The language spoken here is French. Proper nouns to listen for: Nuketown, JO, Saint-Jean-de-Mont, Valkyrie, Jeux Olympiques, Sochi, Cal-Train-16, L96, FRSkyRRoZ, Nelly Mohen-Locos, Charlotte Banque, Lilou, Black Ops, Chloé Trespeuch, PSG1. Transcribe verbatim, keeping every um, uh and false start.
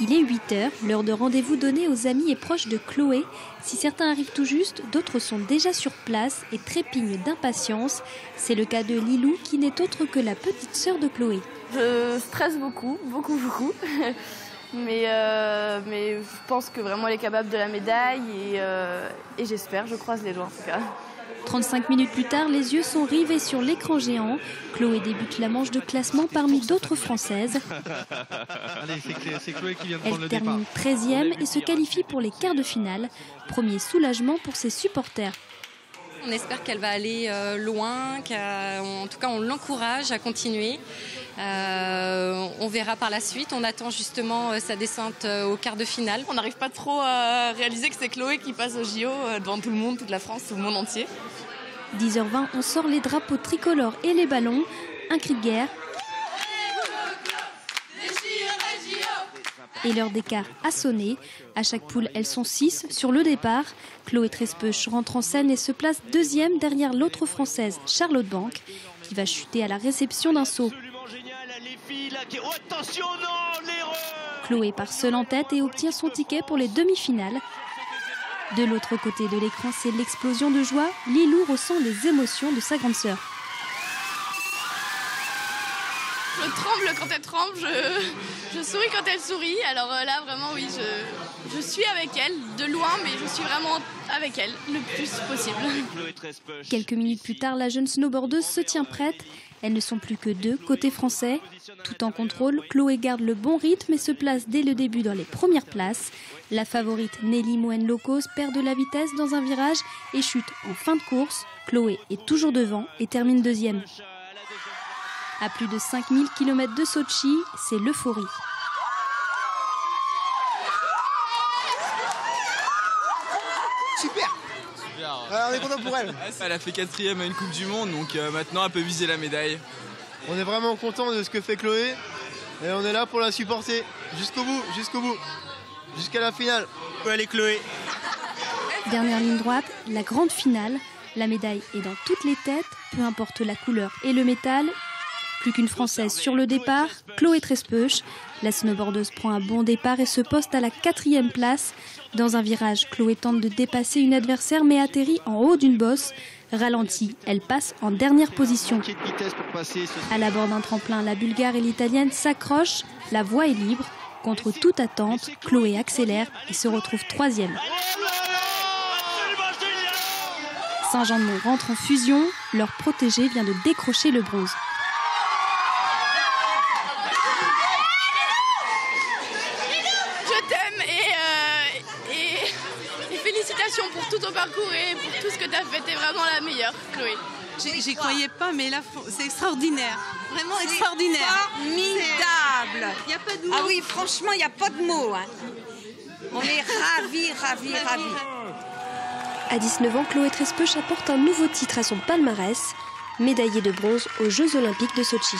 Il est huit heures, l'heure de rendez-vous donné aux amis et proches de Chloé. Si certains arrivent tout juste, d'autres sont déjà sur place et trépignent d'impatience. C'est le cas de Lilou qui n'est autre que la petite sœur de Chloé. Je stresse beaucoup, beaucoup, beaucoup. Mais, euh, mais je pense que vraiment elle est capable de la médaille et, euh, et j'espère, je croise les doigts en tout cas. trente-cinq minutes plus tard, les yeux sont rivés sur l'écran géant. Chloé débute la manche de classement parmi d'autres Françaises. Elle termine treizième et se qualifie pour les quarts de finale. Premier soulagement pour ses supporters. On espère qu'elle va aller loin, en tout cas on l'encourage à continuer. Euh, on verra par la suite, on attend justement sa descente au quart de finale. On n'arrive pas trop à réaliser que c'est Chloé qui passe au J O devant tout le monde, toute la France, tout le monde entier. dix heures vingt, on sort les drapeaux tricolores et les ballons. Un cri de guerre. Et l'heure d'écart a sonné. À chaque poule, elles sont six sur le départ. Chloé Trespeuch rentre en scène et se place deuxième derrière l'autre Française, Charlotte Banque, qui va chuter à la réception d'un saut. Chloé part seule en tête et obtient son ticket pour les demi-finales. De l'autre côté de l'écran, c'est l'explosion de joie. Lilou ressent les émotions de sa grande sœur. Je tremble quand elle tremble, je, je souris quand elle sourit. Alors là, vraiment, oui, je, je suis avec elle, de loin, mais je suis vraiment avec elle le plus possible. Quelques minutes plus tard, la jeune snowboardeuse se tient prête. Elles ne sont plus que deux côté français. Tout en contrôle, Chloé garde le bon rythme et se place dès le début dans les premières places. La favorite Nelly Mohen-Locos perd de la vitesse dans un virage et chute en fin de course. Chloé est toujours devant et termine deuxième. À plus de cinq mille kilomètres de Sochi, c'est l'euphorie. Super, Super. Ouais, on est content pour elle. Elle a fait quatrième à une Coupe du Monde, donc euh, maintenant elle peut viser la médaille. On est vraiment content de ce que fait Chloé et on est là pour la supporter jusqu'au bout, jusqu'au bout, jusqu'à la finale. Allez Chloé. Dernière ligne droite, la grande finale. La médaille est dans toutes les têtes, peu importe la couleur et le métal. Plus qu'une Française sur le départ, Chloé Trespeuch. La snowboardeuse prend un bon départ et se poste à la quatrième place. Dans un virage, Chloé tente de dépasser une adversaire mais atterrit en haut d'une bosse. Ralentie, elle passe en dernière position. À l'abord d'un tremplin, la Bulgare et l'Italienne s'accrochent. La voie est libre. Contre toute attente, Chloé accélère et se retrouve troisième. Saint-Jean-de-Mont rentre en fusion. Leur protégée vient de décrocher le bronze. Félicitations pour tout ton parcours et pour tout ce que tu as fait. T'es vraiment la meilleure, Chloé. J'y croyais pas, mais là, c'est extraordinaire. Vraiment extraordinaire. Formidable. Il n'y a pas de mots. Ah oui, franchement, il n'y a pas de mots. Hein. On est ravis, ravis, ravis. À dix-neuf ans, Chloé Trespeuch apporte un nouveau titre à son palmarès, médaillée de bronze aux Jeux Olympiques de Sochi.